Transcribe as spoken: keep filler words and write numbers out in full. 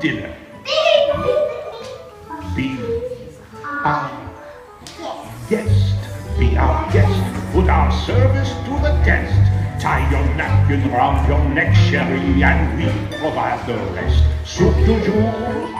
dinner. Be our guest. Be our guest. Put our service to the test. Tie your napkin round your neck, Sherry, and we provide the rest. Soup du jour,